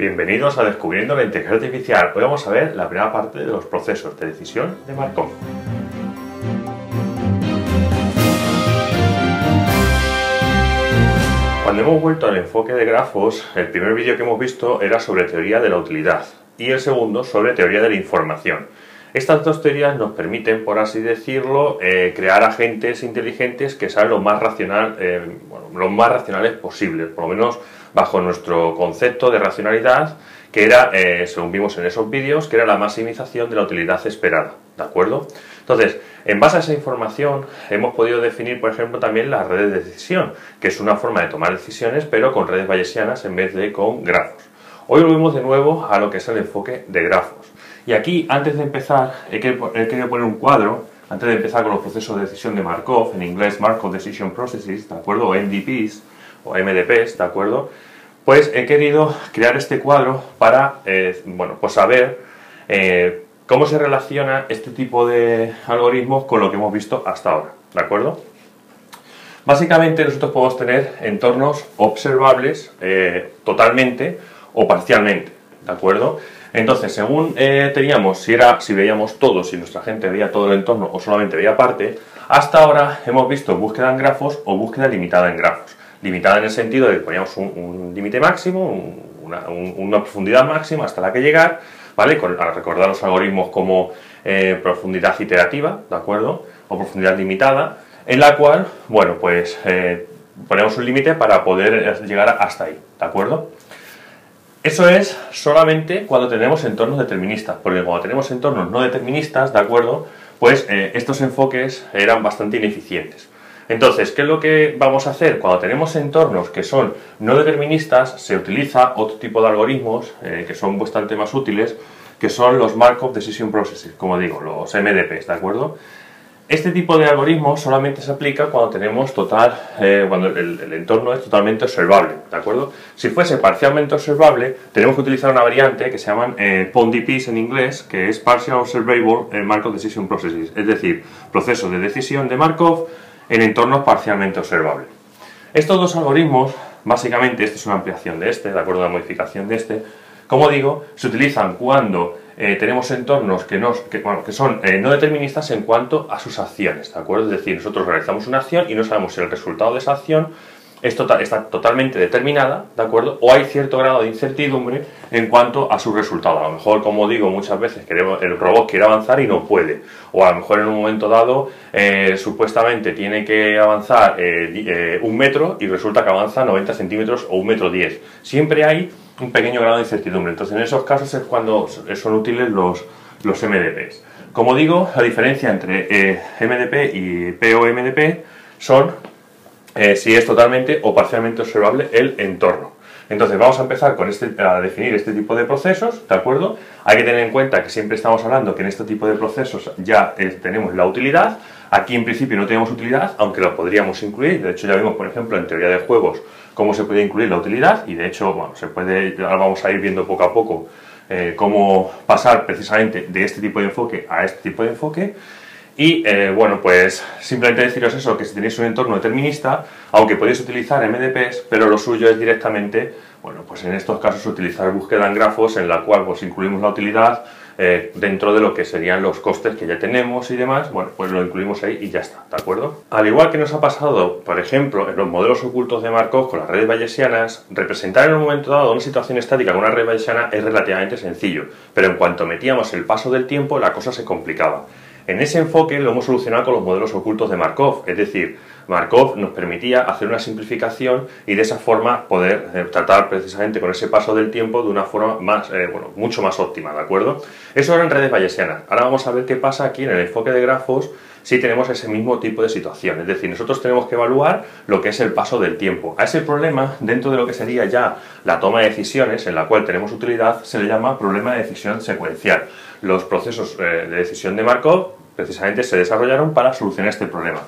Bienvenidos a Descubriendo la Inteligencia Artificial. Hoy vamos a ver la primera parte de los procesos de decisión de Markov. Cuando hemos vuelto al enfoque de grafos, el primer vídeo que hemos visto era sobre teoría de la utilidad y el segundo sobre teoría de la información. Estas dos teorías nos permiten, por así decirlo, crear agentes inteligentes que sean lo más racionales posible, por lo menos bajo nuestro concepto de racionalidad, que era, según vimos en esos vídeos, que era la maximización de la utilidad esperada, ¿de acuerdo? Entonces, en base a esa información hemos podido definir, por ejemplo, también las redes de decisión, que es una forma de tomar decisiones, pero con redes bayesianas en vez de con grafos. Hoy volvemos de nuevo a lo que es el enfoque de grafos. Y aquí, antes de empezar, he querido poner un cuadro, antes de empezar con los procesos de decisión de Markov, en inglés Markov Decision Processes, ¿de acuerdo? O MDPs, o MDPs, ¿de acuerdo? Pues he querido crear este cuadro para, pues saber cómo se relaciona este tipo de algoritmos con lo que hemos visto hasta ahora, ¿de acuerdo? Básicamente nosotros podemos tener entornos observables totalmente o parcialmente, ¿de acuerdo? Entonces, según teníamos, si veíamos todo, si nuestra gente veía todo el entorno o solamente veía parte, hasta ahora hemos visto búsqueda en grafos o búsqueda limitada en grafos. Limitada en el sentido de que poníamos un límite máximo, una profundidad máxima hasta la que llegar, ¿vale? Al recordar los algoritmos como profundidad iterativa, ¿de acuerdo? O profundidad limitada, en la cual, bueno, pues ponemos un límite para poder llegar hasta ahí, ¿de acuerdo? Eso es solamente cuando tenemos entornos deterministas, porque cuando tenemos entornos no deterministas, ¿de acuerdo? Pues estos enfoques eran bastante ineficientes. Entonces, ¿qué es lo que vamos a hacer? Cuando tenemos entornos que son no deterministas, se utiliza otro tipo de algoritmos que son bastante más útiles, que son los Markov Decision Processes, como digo, los MDPs, ¿de acuerdo? Este tipo de algoritmo solamente se aplica cuando tenemos cuando el entorno es totalmente observable, ¿de acuerdo? Si fuese parcialmente observable, tenemos que utilizar una variante que se llaman POMDPs en inglés, que es Partially Observable Markov Decision Processes, es decir, procesos de decisión de Markov en entornos parcialmente observables. Estos dos algoritmos, básicamente, esta es una ampliación de este, ¿de acuerdo? Una modificación de este, como digo, se utilizan cuando tenemos entornos que son no deterministas en cuanto a sus acciones, ¿de acuerdo? Es decir, nosotros realizamos una acción y no sabemos si el resultado de esa acción está totalmente determinada, ¿de acuerdo? O hay cierto grado de incertidumbre en cuanto a su resultado. A lo mejor, como digo, muchas veces el robot quiere avanzar y no puede. O a lo mejor en un momento dado, supuestamente tiene que avanzar 1 metro y resulta que avanza 90 centímetros o 1,10 metros. Siempre hay un pequeño grado de incertidumbre. Entonces, en esos casos es cuando son útiles los MDPs. Como digo, la diferencia entre MDP y POMDP son si es totalmente o parcialmente observable el entorno. Entonces, vamos a empezar a definir este tipo de procesos, ¿de acuerdo? Hay que tener en cuenta que siempre estamos hablando que en este tipo de procesos ya tenemos la utilidad. Aquí, en principio, no tenemos utilidad, aunque lo podríamos incluir. De hecho, ya vimos, por ejemplo, en teoría de juegos, cómo se puede incluir la utilidad y, de hecho, bueno, ahora vamos a ir viendo poco a poco cómo pasar precisamente de este tipo de enfoque a este tipo de enfoque. Y, bueno, pues simplemente deciros eso, que si tenéis un entorno determinista, aunque podéis utilizar MDPs, pero lo suyo es directamente, bueno, pues en estos casos utilizar búsqueda en grafos, en la cual pues incluimos la utilidad dentro de lo que serían los costes que ya tenemos y demás, bueno, pues lo incluimos ahí y ya está, ¿de acuerdo? Al igual que nos ha pasado, por ejemplo, en los modelos ocultos de Markov con las redes bayesianas, representar en un momento dado una situación estática con una red bayesiana es relativamente sencillo, pero en cuanto metíamos el paso del tiempo, la cosa se complicaba. En ese enfoque lo hemos solucionado con los modelos ocultos de Markov, es decir, Markov nos permitía hacer una simplificación y de esa forma poder tratar precisamente con ese paso del tiempo de una forma más, mucho más óptima, ¿de acuerdo? Eso era en redes bayesianas. Ahora vamos a ver qué pasa aquí en el enfoque de grafos si tenemos ese mismo tipo de situación, es decir, nosotros tenemos que evaluar lo que es el paso del tiempo. A ese problema, dentro de lo que sería ya la toma de decisiones, en la cual tenemos utilidad, se le llama problema de decisión secuencial. Los procesos de decisión de Markov precisamente se desarrollaron para solucionar este problema.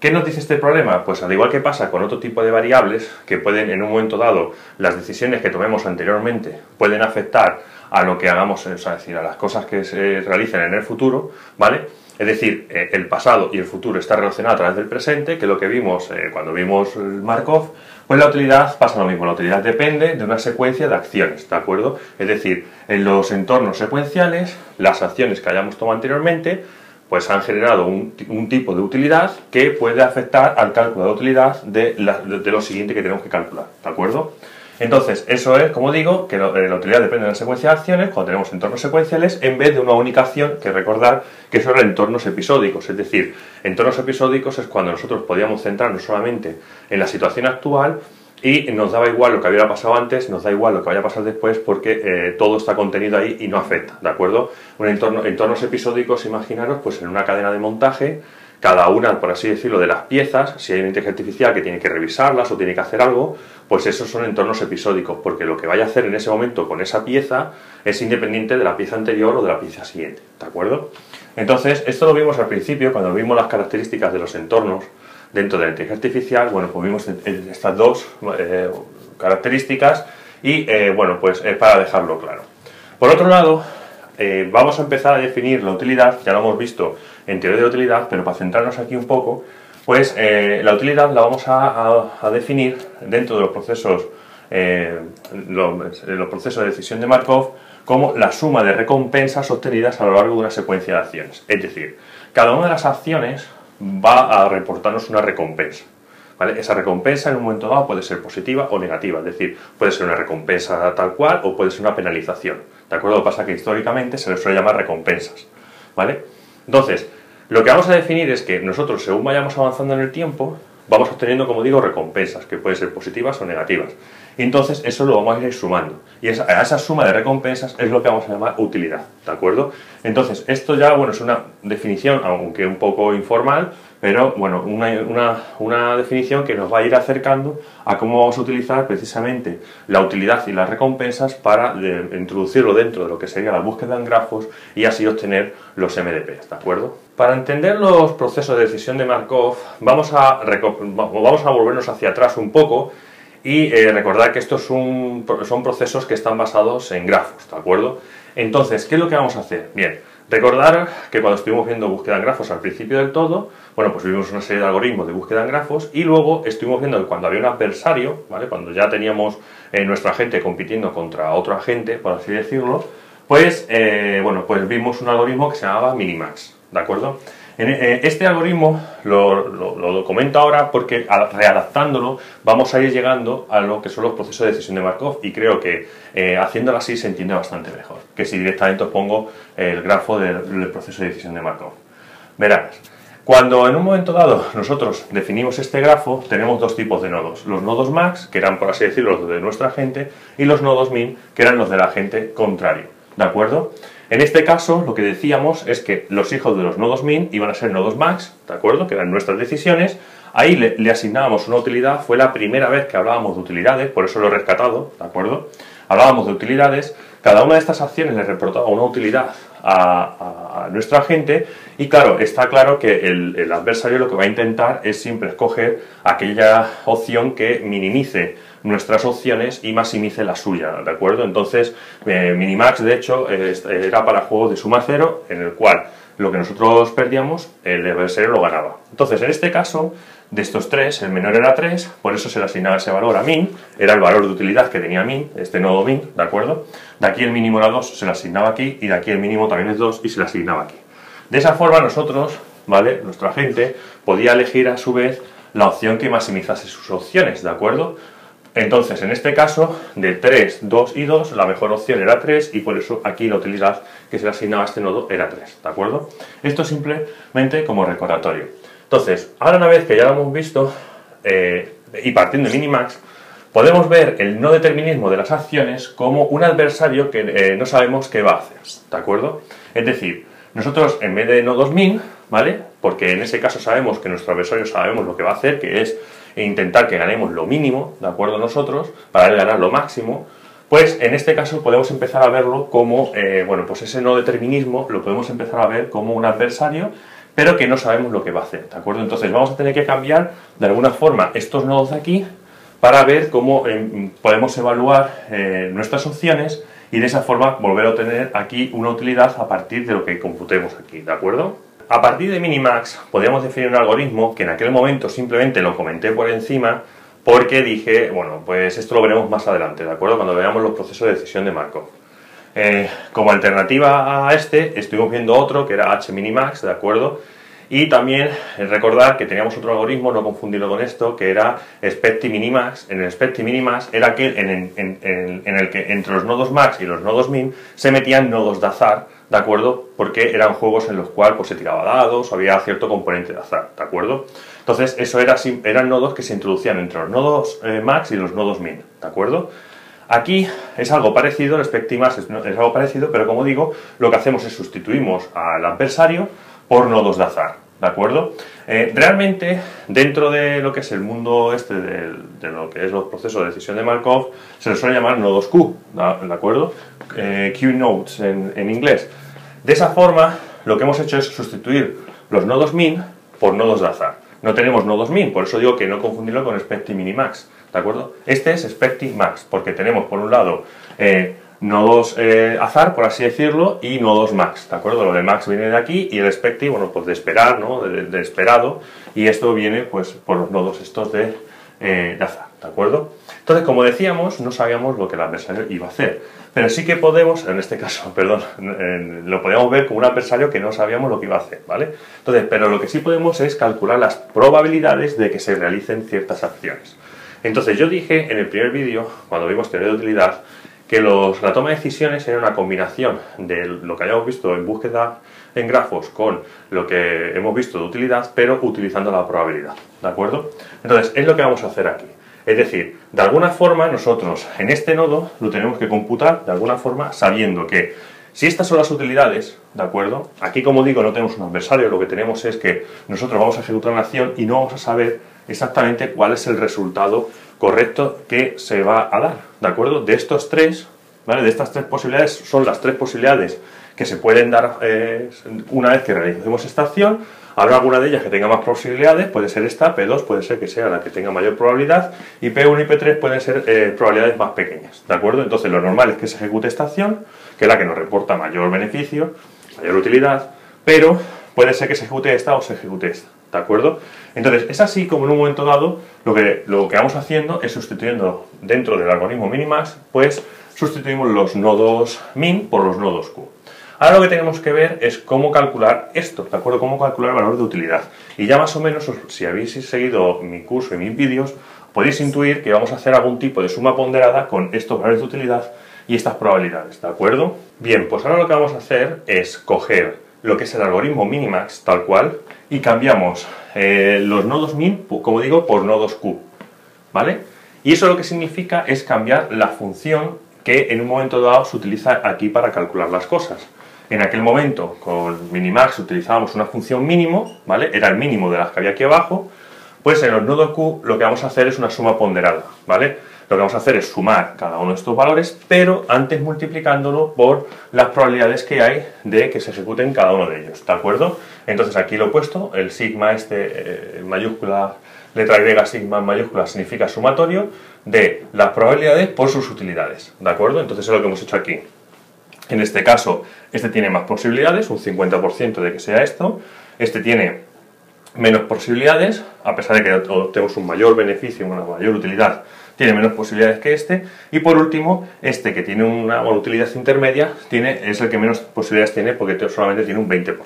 ¿Qué nos dice este problema? Pues al igual que pasa con otro tipo de variables que pueden, en un momento dado, las decisiones que tomemos anteriormente pueden afectar a lo que hagamos, es decir, a las cosas que se realicen en el futuro, ¿vale? Es decir, el pasado y el futuro está relacionado a través del presente, que lo que vimos cuando vimos Markov, pues la utilidad pasa lo mismo. La utilidad depende de una secuencia de acciones, ¿de acuerdo? Es decir, en los entornos secuenciales, las acciones que hayamos tomado anteriormente, pues han generado un tipo de utilidad que puede afectar al cálculo de utilidad de lo siguiente que tenemos que calcular, ¿de acuerdo? Entonces, eso es, como digo, que la utilidad depende de la secuencia de acciones cuando tenemos entornos secuenciales en vez de una única acción, que recordar que son entornos episódicos. Es decir, entornos episódicos es cuando nosotros podíamos centrarnos solamente en la situación actual y nos daba igual lo que hubiera pasado antes, nos da igual lo que vaya a pasar después porque todo está contenido ahí y no afecta, ¿de acuerdo? Entornos episódicos, imaginaros, pues en una cadena de montaje, cada una, por así decirlo, de las piezas, si hay una inteligencia artificial que tiene que revisarlas o tiene que hacer algo, pues esos son entornos episódicos, porque lo que vaya a hacer en ese momento con esa pieza es independiente de la pieza anterior o de la pieza siguiente, ¿de acuerdo? Entonces, esto lo vimos al principio, cuando vimos las características de los entornos dentro de la inteligencia artificial, bueno, pues vimos estas dos características y, bueno, pues es para dejarlo claro. Por otro lado, vamos a empezar a definir la utilidad, ya lo hemos visto en teoría de la utilidad, pero para centrarnos aquí un poco, pues la utilidad la vamos a definir dentro de los procesos de decisión de Markov como la suma de recompensas obtenidas a lo largo de una secuencia de acciones. Es decir, cada una de las acciones va a reportarnos una recompensa, ¿vale? Esa recompensa en un momento dado puede ser positiva o negativa, es decir, puede ser una recompensa tal cual o puede ser una penalización, ¿de acuerdo? Lo que pasa es que históricamente se les suele llamar recompensas, ¿vale? Entonces, lo que vamos a definir es que nosotros, según vayamos avanzando en el tiempo, vamos obteniendo, como digo, recompensas, que pueden ser positivas o negativas. Y entonces, eso lo vamos a ir sumando. Y esa suma de recompensas es lo que vamos a llamar utilidad, ¿de acuerdo? Entonces, esto ya, bueno, es una definición, aunque un poco informal, pero, bueno, una definición que nos va a ir acercando a cómo vamos a utilizar precisamente la utilidad y las recompensas para introducirlo dentro de lo que sería la búsqueda en grafos y así obtener los MDPs, ¿de acuerdo? Para entender los procesos de decisión de Markov, vamos a volvernos hacia atrás un poco y recordar que estos son procesos que están basados en grafos, ¿de acuerdo? Entonces, ¿qué es lo que vamos a hacer? Bien, recordar que cuando estuvimos viendo búsqueda en grafos al principio del todo, bueno, pues vimos una serie de algoritmos de búsqueda en grafos y luego estuvimos viendo que cuando había un adversario, ¿vale? Cuando ya teníamos nuestra agente compitiendo contra otro agente, por así decirlo, pues, bueno, pues vimos un algoritmo que se llamaba Minimax, ¿de acuerdo? Este algoritmo lo comento ahora porque readaptándolo vamos a ir llegando a lo que son los procesos de decisión de Markov y creo que haciéndolo así se entiende bastante mejor que si directamente os pongo el grafo del proceso de decisión de Markov. Verás, cuando en un momento dado nosotros definimos este grafo tenemos dos tipos de nodos, los nodos max, que eran por así decirlo los de nuestra agente, y los nodos min, que eran los de la agente contrario, ¿de acuerdo? En este caso, lo que decíamos es que los hijos de los nodos min iban a ser nodos max, ¿de acuerdo? Que eran nuestras decisiones. Ahí le asignábamos una utilidad, fue la primera vez que hablábamos de utilidades, por eso lo he rescatado, ¿de acuerdo? Hablábamos de utilidades, cada una de estas acciones le reportaba una utilidad a nuestro agente y claro, está claro que el adversario lo que va a intentar es siempre escoger aquella opción que minimice nuestras opciones y maximice la suya, ¿de acuerdo? Entonces, Minimax, de hecho, era para juegos de suma cero, en el cual lo que nosotros perdíamos, el adversario lo ganaba. Entonces, en este caso, de estos tres, el menor era 3, por eso se le asignaba ese valor a min, era el valor de utilidad que tenía min, este nodo min, ¿de acuerdo? De aquí el mínimo era 2, se le asignaba aquí, y de aquí el mínimo también es 2 y se le asignaba aquí. De esa forma nosotros, ¿vale? Nuestra gente podía elegir a su vez la opción que maximizase sus opciones, ¿de acuerdo? Entonces, en este caso, de 3, 2 y 2, la mejor opción era 3 y por eso aquí la utilidad que se le asignaba a este nodo era 3, ¿de acuerdo? Esto simplemente como recordatorio. Entonces, ahora una vez que ya lo hemos visto, y partiendo de Minimax, podemos ver el no determinismo de las acciones como un adversario que no sabemos qué va a hacer, ¿de acuerdo? Es decir, nosotros en vez de nodos min, ¿vale? Porque en ese caso sabemos que nuestro adversario sabemos lo que va a hacer, que es intentar que ganemos lo mínimo, ¿de acuerdo? Nosotros, para él ganar lo máximo, pues en este caso podemos empezar a verlo como, bueno, pues ese no determinismo lo podemos empezar a ver como un adversario, pero que no sabemos lo que va a hacer, ¿de acuerdo? Entonces vamos a tener que cambiar de alguna forma estos nodos de aquí para ver cómo podemos evaluar nuestras opciones y de esa forma volver a obtener aquí una utilidad a partir de lo que computemos aquí, ¿de acuerdo? A partir de Minimax podíamos definir un algoritmo que en aquel momento simplemente lo comenté por encima porque dije, bueno, pues esto lo veremos más adelante, ¿de acuerdo? Cuando veamos los procesos de decisión de Markov. Como alternativa a este estuvimos viendo otro que era H-Minimax, ¿de acuerdo? Y también recordar que teníamos otro algoritmo, no confundirlo con esto, que era Expectiminimax. En el Expectiminimax era aquel en el que entre los nodos max y los nodos min se metían nodos de azar, ¿de acuerdo? Porque eran juegos en los cuales pues, se tiraba dados, había cierto componente de azar, ¿de acuerdo? Entonces, eso eran nodos que se introducían entre los nodos max y los nodos min, ¿de acuerdo? Aquí es algo parecido, el Expectimax es algo parecido, pero como digo, lo que hacemos es sustituimos al adversario por nodos de azar, ¿de acuerdo? Realmente, dentro de lo que es el mundo este de lo que es los procesos de decisión de Markov, se les suele llamar nodos Q, ¿de acuerdo? Q nodes en inglés. De esa forma, lo que hemos hecho es sustituir los nodos min por nodos de azar. No tenemos nodos min, por eso digo que no confundirlo con Expectiminimax, ¿de acuerdo? Este es Expectimax, porque tenemos por un lado nodos azar, por así decirlo, y nodos max, ¿de acuerdo? Lo de max viene de aquí y el expecti, bueno, pues de esperar, ¿no? De esperado, y esto viene, pues, por los nodos estos de azar, ¿de acuerdo? Entonces, como decíamos, no sabíamos lo que el adversario iba a hacer, pero sí que podemos, en este caso, perdón, lo podíamos ver como un adversario que no sabíamos lo que iba a hacer, ¿vale? Entonces, pero lo que sí podemos es calcular las probabilidades de que se realicen ciertas acciones. Entonces, yo dije en el primer vídeo, cuando vimos teoría de utilidad, que la toma de decisiones era una combinación de lo que hayamos visto en búsqueda en grafos con lo que hemos visto de utilidad, pero utilizando la probabilidad, ¿de acuerdo? Entonces, es lo que vamos a hacer aquí. Es decir, de alguna forma nosotros en este nodo lo tenemos que computar, de alguna forma, sabiendo que si estas son las utilidades, ¿de acuerdo? Aquí, como digo, no tenemos un adversario, lo que tenemos es que nosotros vamos a ejecutar una acción y no vamos a saber exactamente cuál es el resultado correcto que se va a dar, ¿de acuerdo? De estos tres, ¿vale? De estas tres posibilidades, son las tres posibilidades que se pueden dar una vez que realicemos esta acción. Habrá alguna de ellas que tenga más posibilidades, puede ser esta, P2 puede ser que sea la que tenga mayor probabilidad, y P1 y P3 pueden ser probabilidades más pequeñas, ¿de acuerdo? Entonces lo normal es que se ejecute esta acción, que es la que nos reporta mayor beneficio, mayor utilidad, pero puede ser que se ejecute esta o se ejecute esta, ¿de acuerdo? Entonces, es así como en un momento dado lo que vamos haciendo es sustituyendo dentro del algoritmo Minimax, pues sustituimos los nodos min por los nodos Q. Ahora lo que tenemos que ver es cómo calcular esto, ¿de acuerdo? Cómo calcular el valor de utilidad. Y ya más o menos, si habéis seguido mi curso y mis vídeos, podéis intuir que vamos a hacer algún tipo de suma ponderada con estos valores de utilidad y estas probabilidades, ¿de acuerdo? Bien, pues ahora lo que vamos a hacer es coger lo que es el algoritmo Minimax, tal cual, y cambiamos los nodos min, como digo, por nodos Q, ¿vale? Y eso lo que significa es cambiar la función que en un momento dado se utiliza aquí para calcular las cosas. En aquel momento, con Minimax utilizábamos una función mínimo, ¿vale? Era el mínimo de las que había aquí abajo. Pues en los nodos Q lo que vamos a hacer es una suma ponderada, ¿vale? Lo que vamos a hacer es sumar cada uno de estos valores, pero antes multiplicándolo por las probabilidades que hay de que se ejecuten cada uno de ellos, ¿de acuerdo? Entonces aquí lo he puesto, el sigma este en mayúscula, letra Y sigma en mayúscula significa sumatorio de las probabilidades por sus utilidades, ¿de acuerdo? Entonces es lo que hemos hecho aquí. En este caso, este tiene más posibilidades, un 50% de que sea esto. Este tiene menos posibilidades, a pesar de que obtenemos un mayor beneficio, una mayor utilidad, tiene menos posibilidades que este. Y por último, este que tiene una utilidad intermedia, es el que menos posibilidades tiene porque solamente tiene un 20%,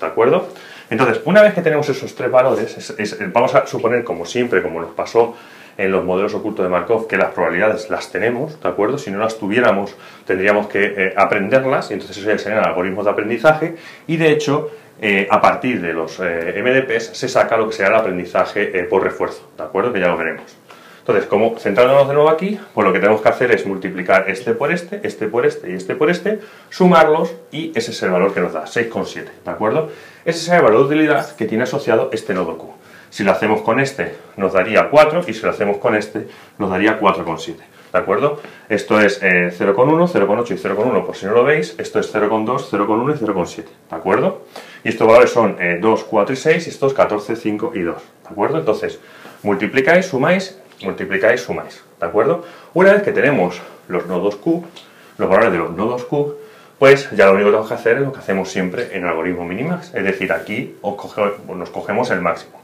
¿de acuerdo? Entonces, una vez que tenemos esos tres valores, vamos a suponer, como siempre, como nos pasó en los modelos ocultos de Markov, que las probabilidades las tenemos, ¿de acuerdo? Si no las tuviéramos, tendríamos que aprenderlas, y entonces eso ya serían algoritmos de aprendizaje, y de hecho, a partir de los MDPs se saca lo que será el aprendizaje por refuerzo, ¿de acuerdo? Que ya lo veremos. Entonces, como centrándonos de nuevo aquí, pues lo que tenemos que hacer es multiplicar este por este y este por este, sumarlos, y ese es el valor que nos da, 6,7, ¿de acuerdo? Ese es el valor de utilidad que tiene asociado este nodo Q. Si lo hacemos con este, nos daría 4, y si lo hacemos con este, nos daría 4,7, ¿de acuerdo? Esto es 0,1, 0,8 y 0,1, por si no lo veis. Esto es 0,2, 0,1 y 0,7, ¿de acuerdo? Y estos valores son 2, 4 y 6, y estos 14, 5 y 2, ¿de acuerdo? Entonces, multiplicáis, sumáis, multiplicáis, sumáis, ¿de acuerdo? Una vez que tenemos los nodos Q, los valores de los nodos Q, pues ya lo único que tenemos que hacer es lo que hacemos siempre en el algoritmo minimax, es decir, aquí nos cogemos el máximo.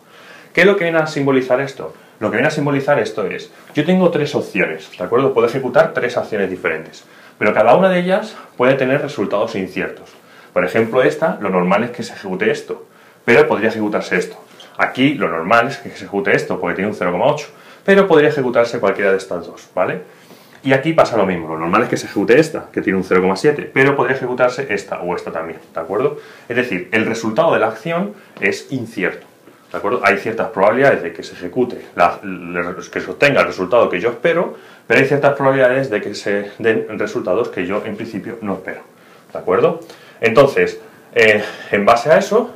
¿Qué es lo que viene a simbolizar esto? Lo que viene a simbolizar esto es, yo tengo tres opciones, ¿de acuerdo? Puedo ejecutar tres acciones diferentes, pero cada una de ellas puede tener resultados inciertos. Por ejemplo, esta, lo normal es que se ejecute esto, pero podría ejecutarse esto. Aquí lo normal es que se ejecute esto, porque tiene un 0,8, pero podría ejecutarse cualquiera de estas dos, ¿vale? Y aquí pasa lo mismo, lo normal es que se ejecute esta, que tiene un 0,7, pero podría ejecutarse esta o esta también, ¿de acuerdo? Es decir, el resultado de la acción es incierto, ¿de acuerdo? Hay ciertas probabilidades de que se ejecute, que se obtenga el resultado que yo espero, pero hay ciertas probabilidades de que se den resultados que yo en principio no espero, ¿de acuerdo? Entonces, en base a eso,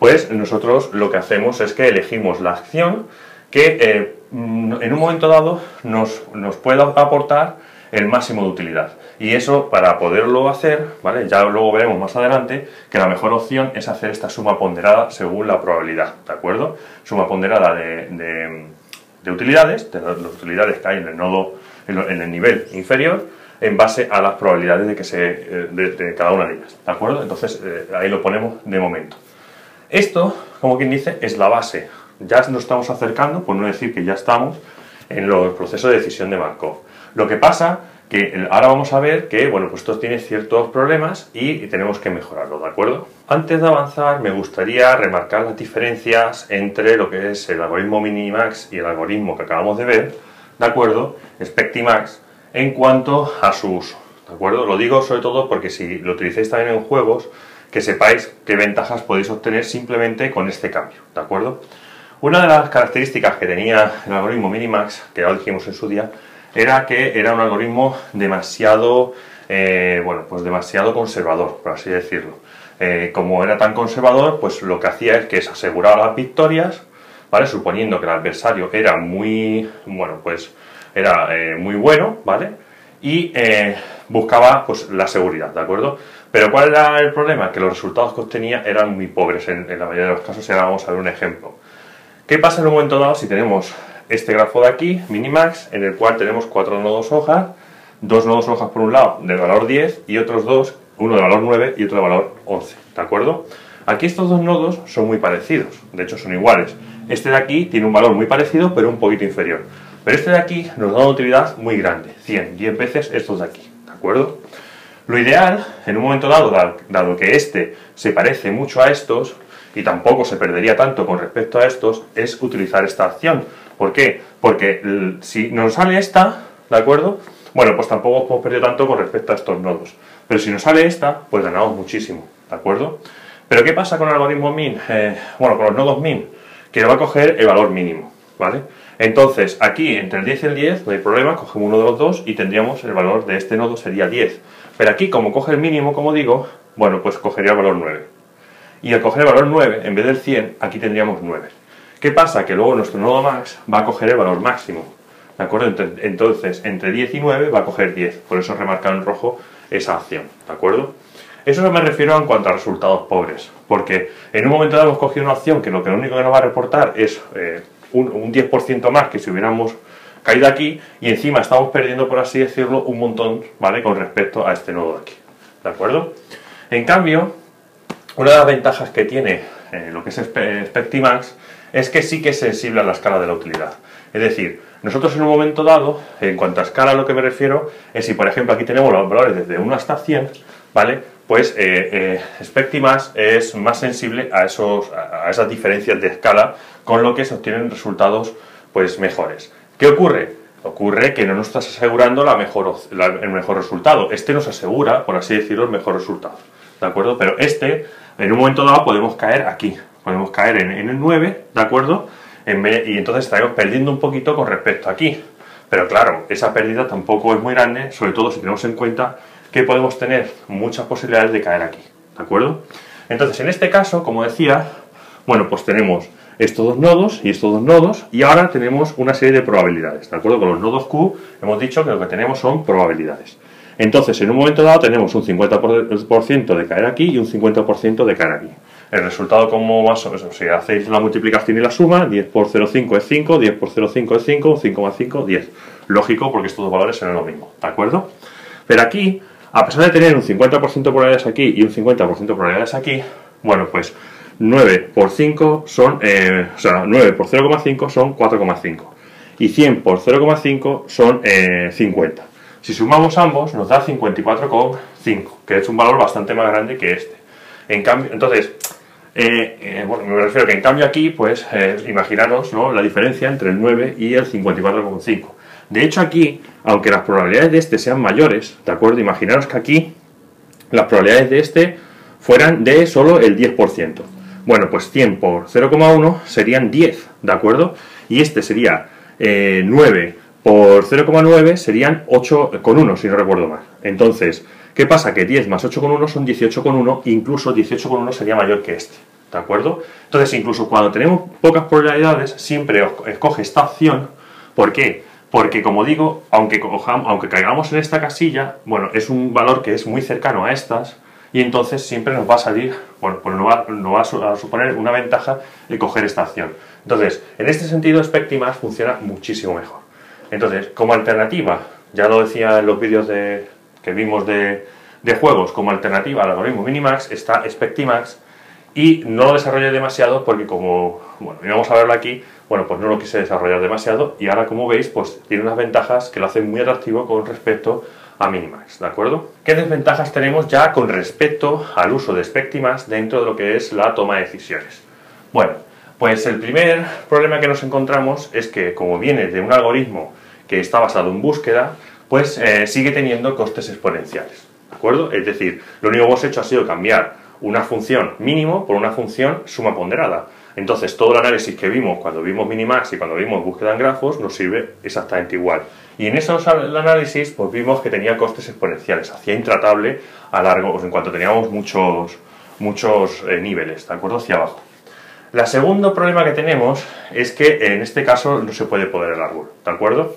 pues nosotros lo que hacemos es que elegimos la acción que en un momento dado nos pueda aportar el máximo de utilidad. Y eso, para poderlo hacer, ¿vale? Ya luego veremos más adelante que la mejor opción es hacer esta suma ponderada según la probabilidad, ¿de acuerdo? Suma ponderada de utilidades, de las utilidades que hay en el nodo, en el nivel inferior, en base a las probabilidades de que de cada una de ellas, ¿de acuerdo? Entonces ahí lo ponemos de momento. Esto, como quien dice, es la base. Ya nos estamos acercando, por no decir que ya estamos, en los procesos de decisión de Markov. Lo que pasa que ahora vamos a ver que, bueno, pues esto tiene ciertos problemas y tenemos que mejorarlo, ¿de acuerdo? Antes de avanzar, me gustaría remarcar las diferencias entre lo que es el algoritmo Minimax y el algoritmo que acabamos de ver, ¿de acuerdo? Expectimax, en cuanto a su uso, ¿de acuerdo? Lo digo sobre todo porque si lo utilicéis también en juegos, que sepáis qué ventajas podéis obtener simplemente con este cambio, ¿de acuerdo? Una de las características que tenía el algoritmo Minimax, que ya lo dijimos en su día, era que era un algoritmo demasiado, demasiado conservador, por así decirlo. Como era tan conservador, pues lo que hacía es que se aseguraba las victorias, ¿vale? Suponiendo que el adversario era muy bueno, ¿vale? Y buscaba, pues, la seguridad, ¿de acuerdo? Pero ¿cuál era el problema? Que los resultados que obtenía eran muy pobres en la mayoría de los casos. Ahora vamos a ver un ejemplo. ¿Qué pasa en un momento dado si tenemos este grafo de aquí, Minimax, en el cual tenemos cuatro nodos hojas, dos nodos hojas por un lado de valor 10 y otros dos, uno de valor 9 y otro de valor 11, ¿de acuerdo? Aquí estos dos nodos son muy parecidos, de hecho son iguales. Este de aquí tiene un valor muy parecido pero un poquito inferior. Pero este de aquí nos da una utilidad muy grande, 100, 10 veces estos de aquí, ¿de acuerdo? Lo ideal, en un momento dado, dado que este se parece mucho a estos y tampoco se perdería tanto con respecto a estos, es utilizar esta acción. ¿Por qué? Porque si nos sale esta, ¿de acuerdo? Bueno, pues tampoco hemos perdido tanto con respecto a estos nodos. Pero si nos sale esta, pues ganamos muchísimo, ¿de acuerdo? Pero ¿qué pasa con el algoritmo min? Con los nodos min, que va a coger el valor mínimo, ¿vale? Entonces, aquí, entre el 10 y el 10, no hay problema, cogemos uno de los dos y tendríamos el valor de este nodo sería 10. Pero aquí, como coge el mínimo, como digo, bueno, pues cogería el valor 9. Y al coger el valor 9, en vez del 100, aquí tendríamos 9. ¿Qué pasa? Que luego nuestro nodo max va a coger el valor máximo, ¿de acuerdo? Entonces, entre 10 y 9 va a coger 10. Por eso he remarcado en rojo esa acción, ¿de acuerdo? Eso me refiero en cuanto a resultados pobres. Porque en un momento dado hemos cogido una acción que lo único que nos va a reportar es un 10% más que si hubiéramos caído aquí, y encima estamos perdiendo, por así decirlo, un montón, ¿vale? Con respecto a este nodo de aquí, ¿de acuerdo? En cambio, una de las ventajas que tiene lo que es Expectimax es que sí que es sensible a la escala de la utilidad. Es decir, nosotros en un momento dado, en cuanto a escala a lo que me refiero, es si por ejemplo aquí tenemos los valores desde 1 hasta 100, ¿vale? Pues Expectimax es más sensible a esas diferencias de escala, con lo que se obtienen resultados pues mejores. ¿Qué ocurre? Ocurre que no nos estás asegurando el mejor resultado. Este nos asegura, por así decirlo, el mejor resultado, ¿de acuerdo? Pero este, en un momento dado, podemos caer aquí. Podemos caer en el 9, ¿de acuerdo? Y entonces estaremos perdiendo un poquito con respecto a aquí. Pero claro, esa pérdida tampoco es muy grande, sobre todo si tenemos en cuenta que podemos tener muchas posibilidades de caer aquí, ¿de acuerdo? Entonces, en este caso, como decía, bueno, pues tenemos estos dos nodos y estos dos nodos, y ahora tenemos una serie de probabilidades, ¿de acuerdo? Con los nodos Q hemos dicho que lo que tenemos son probabilidades. Entonces, en un momento dado tenemos un 50% de caer aquí y un 50% de caer aquí. El resultado, como más o menos, si hacéis la multiplicación y la suma, 10 por 0,5 es 5, 10 por 0,5 es 5, 5,5, 10. Lógico, porque estos dos valores serán lo mismo, ¿de acuerdo? Pero aquí A pesar de tener un 50% de probabilidades aquí y un 50% de probabilidades aquí, bueno, pues 9 por 5 son, 9 por 0,5 son 4,5. Y 100 por 0,5 son 50. Si sumamos ambos nos da 54,5, que es un valor bastante más grande que este. En cambio, entonces, bueno, me refiero que en cambio aquí, pues imaginaros, ¿no?, la diferencia entre el 9 y el 54,5. De hecho aquí, aunque las probabilidades de este sean mayores, ¿de acuerdo? Imaginaros que aquí las probabilidades de este fueran de solo el 10%. Bueno, pues 100 por 0,1 serían 10, ¿de acuerdo? Y este sería 9 por 0,9 serían 8,1, si no recuerdo mal. Entonces, ¿qué pasa? Que 10 más 8,1 son 18,1, incluso 18,1 sería mayor que este, ¿de acuerdo? Entonces, incluso cuando tenemos pocas probabilidades, siempre escoge esta opción. ¿Por qué? Porque, como digo, aunque caigamos en esta casilla, bueno, es un valor que es muy cercano a estas, y entonces siempre nos va a salir, bueno, pues nos va a suponer una ventaja de coger esta acción. Entonces, en este sentido, Expectiminimax funciona muchísimo mejor. Entonces, como alternativa, ya lo decía en los vídeos que vimos de juegos, como alternativa al algoritmo Minimax está Expectiminimax, y no lo desarrollé demasiado porque, como, bueno, íbamos a verlo aquí, bueno, pues no lo quise desarrollar demasiado, y ahora, como veis, pues tiene unas ventajas que lo hacen muy atractivo con respecto a Minimax, ¿de acuerdo? ¿Qué desventajas tenemos ya con respecto al uso de Expectiminimax dentro de lo que es la toma de decisiones? Bueno, pues el primer problema que nos encontramos es que, como viene de un algoritmo que está basado en búsqueda, pues sigue teniendo costes exponenciales, ¿de acuerdo? Es decir, lo único que hemos hecho ha sido cambiar una función mínimo por una función suma ponderada. Entonces, todo el análisis que vimos cuando vimos Minimax y cuando vimos búsqueda en grafos nos sirve exactamente igual. Y en esos análisis, pues vimos que tenía costes exponenciales, hacía intratable a largo, pues en cuanto teníamos muchos niveles, ¿de acuerdo?, hacia abajo. El segundo problema que tenemos es que en este caso no se puede poder el árbol, ¿de acuerdo?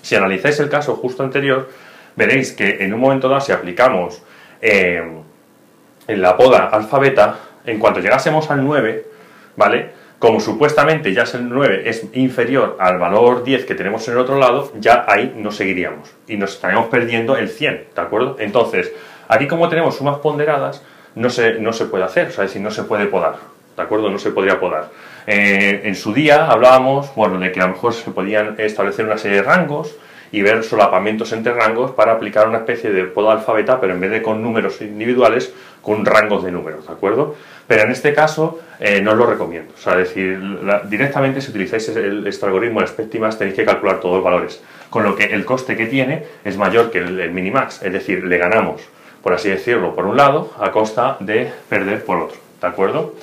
Si analizáis el caso justo anterior, veréis que en un momento dado, si aplicamos en la poda alfa-beta, en cuanto llegásemos al 9, ¿vale?, como supuestamente ya es el 9, es inferior al valor 10 que tenemos en el otro lado, ya ahí no seguiríamos y nos estaríamos perdiendo el 100, ¿de acuerdo? Entonces, aquí como tenemos sumas ponderadas, no se puede hacer, o sea, es decir, no se puede podar, ¿de acuerdo? No se podría podar. En su día hablábamos, bueno, de que a lo mejor se podían establecer una serie de rangos y ver solapamientos entre rangos para aplicar una especie de poda alfa-beta, pero en vez de con números individuales, con rangos de números, ¿de acuerdo? Pero en este caso no os lo recomiendo. O sea, es decir, directamente si utilizáis este algoritmo, el Expectiminimax, tenéis que calcular todos los valores, con lo que el coste que tiene es mayor que el Minimax, es decir, le ganamos, por así decirlo, por un lado, a costa de perder por otro, ¿de acuerdo?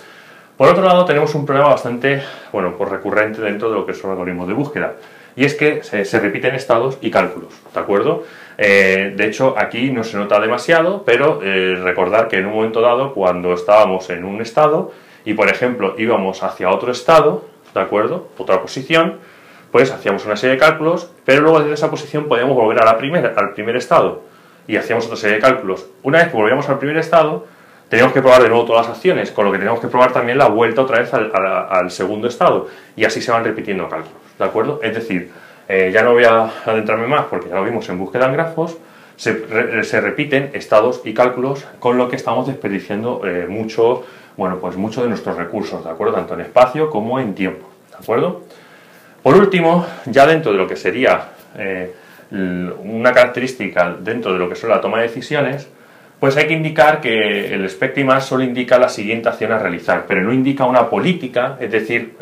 Por otro lado, tenemos un problema bastante, bueno, pues recurrente dentro de lo que son algoritmos de búsqueda, y es que se repiten estados y cálculos, ¿de acuerdo? De hecho, aquí no se nota demasiado, pero recordar que en un momento dado, cuando estábamos en un estado y, por ejemplo, íbamos hacia otro estado, ¿de acuerdo?, otra posición, pues hacíamos una serie de cálculos, pero luego desde esa posición podíamos volver a al primer estado y hacíamos otra serie de cálculos. Una vez que volvíamos al primer estado, teníamos que probar de nuevo todas las acciones, con lo que teníamos que probar también la vuelta otra vez al segundo estado, y así se van repitiendo cálculos, ¿de acuerdo? Es decir, ya no voy a adentrarme más porque ya lo vimos en búsqueda en grafos, se repiten estados y cálculos, con lo que estamos desperdiciando mucho, bueno, pues mucho de nuestros recursos, ¿de acuerdo?, tanto en espacio como en tiempo, ¿de acuerdo? Por último, ya dentro de lo que sería una característica dentro de lo que son la toma de decisiones, pues hay que indicar que el Expectiminimax solo indica la siguiente acción a realizar, pero no indica una política, es decir,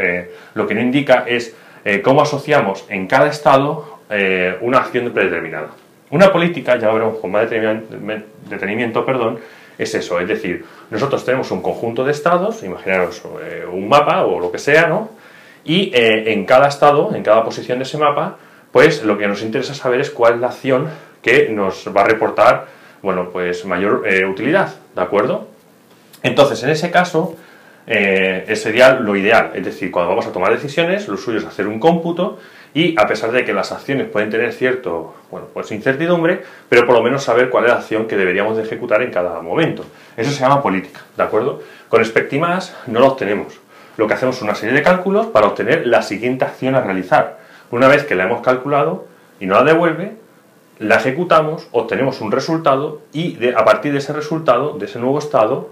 lo que no indica es cómo asociamos en cada estado una acción predeterminada. Una política, ya lo veremos con más detenimiento, es eso, es decir, nosotros tenemos un conjunto de estados, imaginaros un mapa o lo que sea, ¿no?, y en cada estado, en cada posición de ese mapa, pues lo que nos interesa saber es cuál es la acción que nos va a reportar, bueno, pues mayor utilidad, ¿de acuerdo? Entonces, en ese caso, sería lo ideal, es decir, cuando vamos a tomar decisiones, lo suyo es hacer un cómputo, y a pesar de que las acciones pueden tener cierto, bueno, pues incertidumbre, pero por lo menos saber cuál es la acción que deberíamos de ejecutar en cada momento. Eso se llama política, ¿de acuerdo? Con Expectiminimax no lo obtenemos. Lo que hacemos es una serie de cálculos para obtener la siguiente acción a realizar. Una vez que la hemos calculado y no la devuelve, la ejecutamos, obtenemos un resultado y a partir de ese resultado, de ese nuevo estado,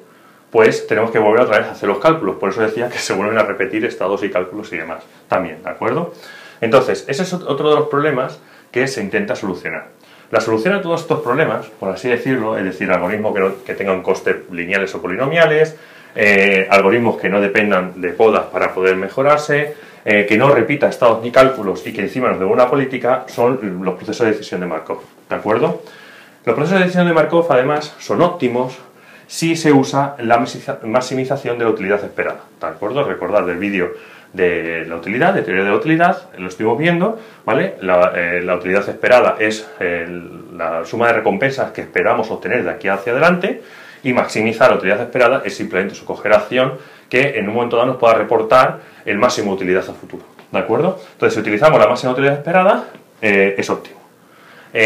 pues tenemos que volver otra vez a hacer los cálculos. Por eso decía que se vuelven a repetir estados y cálculos y demás también, ¿de acuerdo? Entonces, ese es otro de los problemas que se intenta solucionar. La solución a todos estos problemas, por así decirlo, es decir, algoritmos que tengan costes lineales o polinomiales, algoritmos que no dependan de podas para poder mejorarse, que no repita estados ni cálculos y que encima nos dé una política, son los procesos de decisión de Markov, ¿de acuerdo? Los procesos de decisión de Markov, además, son óptimos si se usa la maximización de la utilidad esperada, ¿de acuerdo? Recordad del vídeo de la utilidad, de teoría de la utilidad, lo estuvimos viendo, ¿vale? La utilidad esperada es la suma de recompensas que esperamos obtener de aquí hacia adelante, y maximizar la utilidad esperada es simplemente su coger acción que en un momento dado nos pueda reportar el máximo de utilidad a futuro, ¿de acuerdo? Entonces, si utilizamos la máxima utilidad esperada, es óptimo.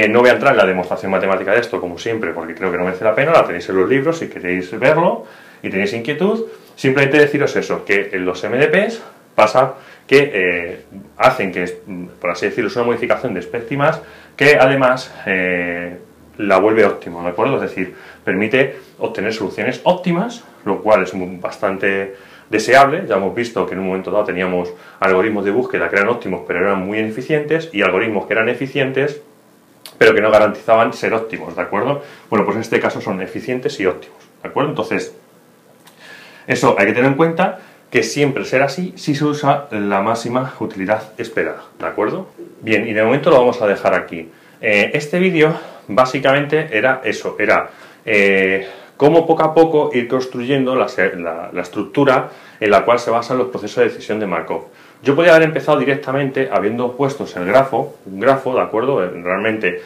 No voy a entrar en la demostración matemática de esto, como siempre, porque creo que no merece la pena, la tenéis en los libros si queréis verlo y tenéis inquietud. Simplemente deciros eso, que en los MDPs pasa que hacen que, por así decirlo, es una modificación de Expectiminimax que además la vuelve óptima, ¿de acuerdo? Es decir, permite obtener soluciones óptimas, lo cual es bastante deseable. Ya hemos visto que en un momento dado teníamos algoritmos de búsqueda que eran óptimos pero eran muy ineficientes y algoritmos que eran eficientes pero que no garantizaban ser óptimos, ¿de acuerdo? Bueno, pues en este caso son eficientes y óptimos, ¿de acuerdo? Entonces, eso hay que tener en cuenta que siempre será así si se usa la máxima utilidad esperada, ¿de acuerdo? Bien, y de momento lo vamos a dejar aquí. Este vídeo básicamente era eso, era cómo poco a poco ir construyendo la estructura en la cual se basan los procesos de decisión de Markov. Yo podría haber empezado directamente habiendo puestos el grafo, un grafo, ¿de acuerdo? Realmente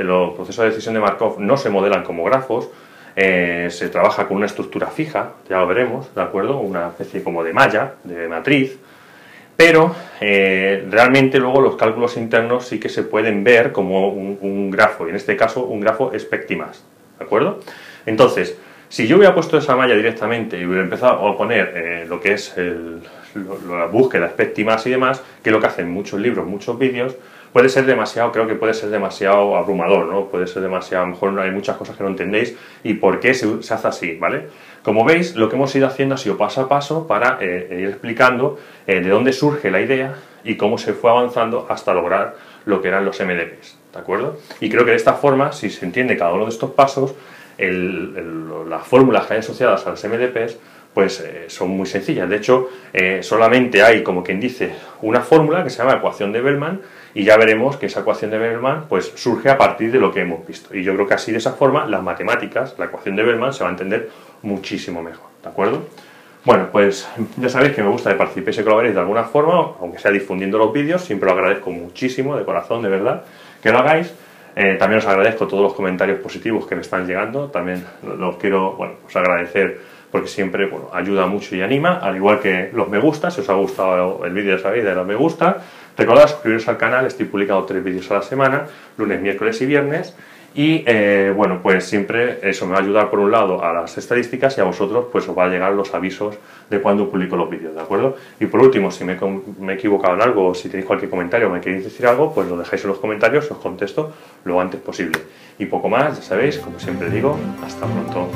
los procesos de decisión de Markov no se modelan como grafos, se trabaja con una estructura fija, ya lo veremos, ¿de acuerdo? Una especie como de malla, de matriz, pero realmente luego los cálculos internos sí que se pueden ver como un grafo, y en este caso un grafo Expectiminimax, ¿de acuerdo? Entonces, si yo hubiera puesto esa malla directamente y hubiera empezado a poner lo que es la búsqueda Expectiminimax y demás, que es lo que hacen muchos libros, muchos vídeos, puede ser demasiado, creo que puede ser demasiado abrumador, ¿no? Puede ser demasiado, a lo mejor hay muchas cosas que no entendéis y por qué se hace así, ¿vale? Como veis, lo que hemos ido haciendo ha sido paso a paso para ir explicando de dónde surge la idea y cómo se fue avanzando hasta lograr lo que eran los MDPs, ¿de acuerdo? Y creo que de esta forma, si se entiende cada uno de estos pasos, las fórmulas que hay asociadas a los MDPs pues son muy sencillas. De hecho, solamente hay, como quien dice, una fórmula que se llama ecuación de Bellman, y ya veremos que esa ecuación de Bellman pues surge a partir de lo que hemos visto, y yo creo que así, de esa forma, las matemáticas, la ecuación de Bellman, se va a entender muchísimo mejor, ¿de acuerdo? Bueno, pues ya sabéis que me gusta que participéis y colaboréis de alguna forma, aunque sea difundiendo los vídeos, siempre lo agradezco muchísimo, de corazón, de verdad, que lo hagáis. También os agradezco todos los comentarios positivos que me están llegando, también los quiero, bueno, os agradecer porque siempre, bueno, ayuda mucho y anima, al igual que los me gusta. Si os ha gustado el vídeo, sabéis, de los me gusta. Recordad suscribiros al canal, estoy publicando 3 vídeos a la semana, lunes, miércoles y viernes, y bueno, pues siempre eso me va a ayudar por un lado a las estadísticas y a vosotros pues os va a llegar los avisos de cuando publico los vídeos, ¿de acuerdo? Y por último, si me he equivocado en algo o si tenéis cualquier comentario o me queréis decir algo, pues lo dejáis en los comentarios, os contesto lo antes posible. Y poco más, ya sabéis, como siempre digo, hasta pronto.